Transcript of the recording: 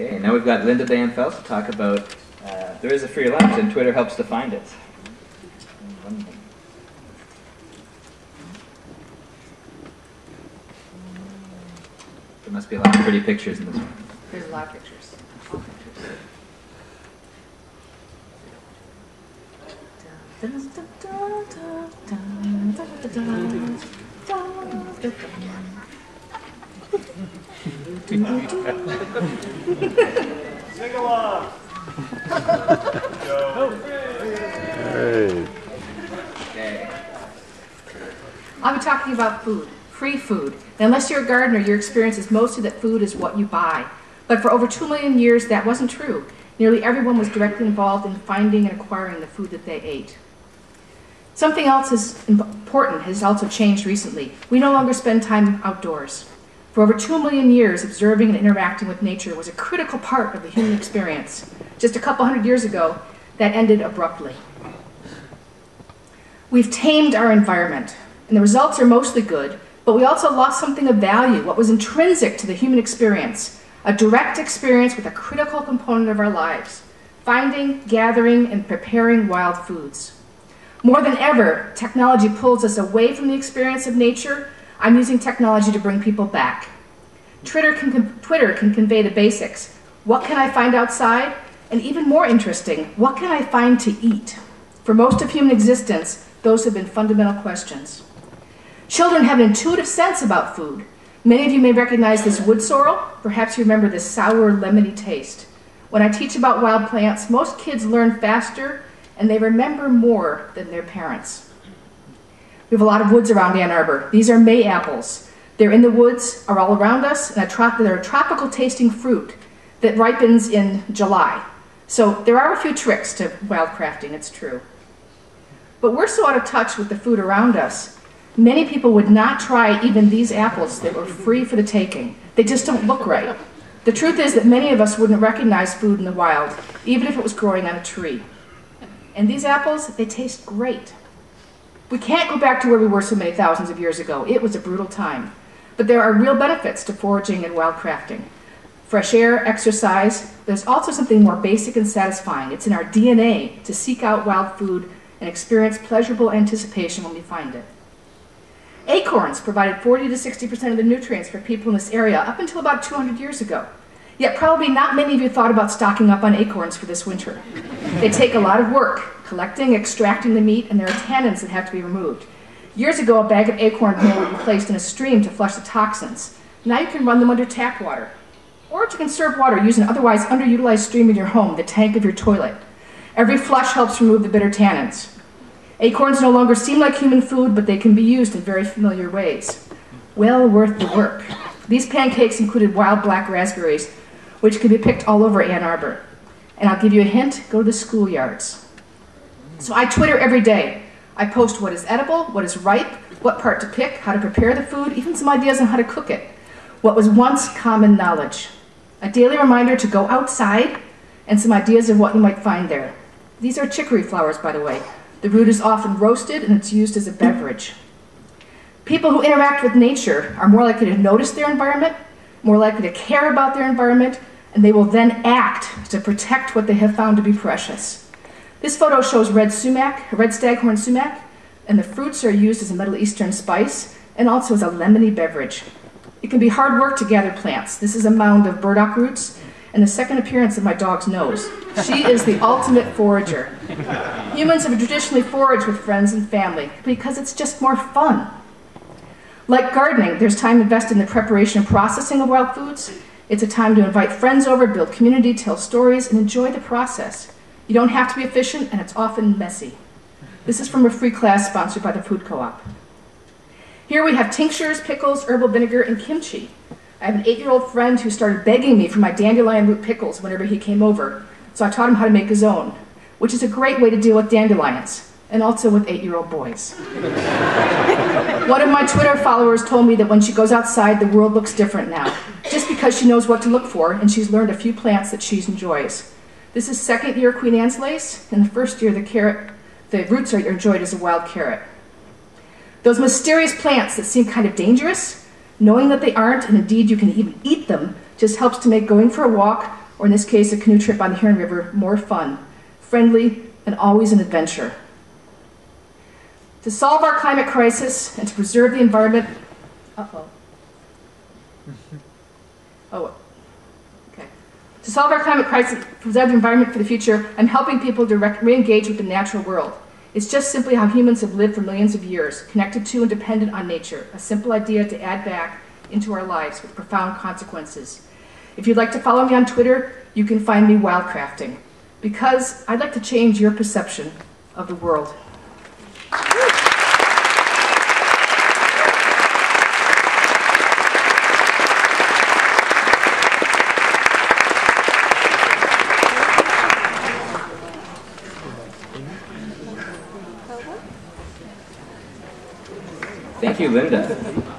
Okay, now we've got Linda Diane Feldt to talk about there is a free lunch and Twitter helps define it. There must be a lot of pretty pictures in this one. There's a lot of pictures. All pictures. Sing along. Hey. Okay. I'll be talking about food, free food. Now, unless you're a gardener, your experience is mostly that food is what you buy. But for over 2 million years, that wasn't true. Nearly everyone was directly involved in finding and acquiring the food that they ate. Something else is important has also changed recently. We no longer spend time outdoors. For over 2 million years, observing and interacting with nature was a critical part of the human experience. Just a couple hundred years ago, that ended abruptly. We've tamed our environment, and the results are mostly good, but we also lost something of value, what was intrinsic to the human experience, a direct experience with a critical component of our lives, finding, gathering, and preparing wild foods. More than ever, technology pulls us away from the experience of nature. I'm using technology to bring people back. Twitter can convey the basics. What can I find outside? And even more interesting, what can I find to eat? For most of human existence, those have been fundamental questions. Children have an intuitive sense about food. Many of you may recognize this wood sorrel. Perhaps you remember this sour, lemony taste. When I teach about wild plants, most kids learn faster and they remember more than their parents. We have a lot of woods around Ann Arbor. These are May apples. They're in the woods, are all around us, and they're a tropical tasting fruit that ripens in July. So there are a few tricks to wild crafting, it's true. But we're so out of touch with the food around us, many people would not try even these apples that were free for the taking. They just don't look right. The truth is that many of us wouldn't recognize food in the wild, even if it was growing on a tree. And these apples, they taste great. We can't go back to where we were so many thousands of years ago. It was a brutal time. But there are real benefits to foraging and wild crafting. Fresh air, exercise, there's also something more basic and satisfying. It's in our DNA to seek out wild food and experience pleasurable anticipation when we find it. Acorns provided 40 to 60% of the nutrients for people in this area up until about 200 years ago. Yet probably not many of you thought about stocking up on acorns for this winter. They take a lot of work, collecting, extracting the meat, and there are tannins that have to be removed. Years ago, a bag of acorn meal would be placed in a stream to flush the toxins. Now you can run them under tap water. Or to conserve water, use an otherwise underutilized stream in your home, the tank of your toilet. Every flush helps remove the bitter tannins. Acorns no longer seem like human food, but they can be used in very familiar ways. Well worth the work. These pancakes included wild black raspberries, which could be picked all over Ann Arbor. And I'll give you a hint, go to the schoolyards. So I Twitter every day. I post what is edible, what is ripe, what part to pick, how to prepare the food, even some ideas on how to cook it. What was once common knowledge. A daily reminder to go outside and some ideas of what you might find there. These are chicory flowers, by the way. The root is often roasted and it's used as a beverage. People who interact with nature are more likely to notice their environment, more likely to care about their environment, and they will then act to protect what they have found to be precious. This photo shows red sumac, red staghorn sumac, and the fruits are used as a Middle Eastern spice and also as a lemony beverage. It can be hard work to gather plants. This is a mound of burdock roots and the second appearance of my dog's nose. She is the ultimate forager. Humans have traditionally foraged with friends and family because it's just more fun. Like gardening, there's time invested in the preparation and processing of wild foods. It's a time to invite friends over, build community, tell stories, and enjoy the process. You don't have to be efficient, and it's often messy. This is from a free class sponsored by the Food Co-op. Here we have tinctures, pickles, herbal vinegar, and kimchi. I have an 8-year-old friend who started begging me for my dandelion root pickles whenever he came over, so I taught him how to make his own, which is a great way to deal with dandelions, and also with 8-year-old boys. One of my Twitter followers told me that when she goes outside, the world looks different now, just because she knows what to look for, and she's learned a few plants that she enjoys. This is second year Queen Anne's lace, and the first year the roots are enjoyed as a wild carrot. Those mysterious plants that seem kind of dangerous, knowing that they aren't, and indeed you can even eat them, just helps to make going for a walk or in this case, a canoe trip on the Huron River, more fun, friendly, and always an adventure. To solve our climate crisis and to preserve the environment, to solve our climate crisis, preserve the environment for the future, I'm helping people to re-engage with the natural world. It's just simply how humans have lived for millions of years, connected to and dependent on nature, a simple idea to add back into our lives with profound consequences. If you'd like to follow me on Twitter, you can find me wildcrafting, because I'd like to change your perception of the world. Thank you, Linda.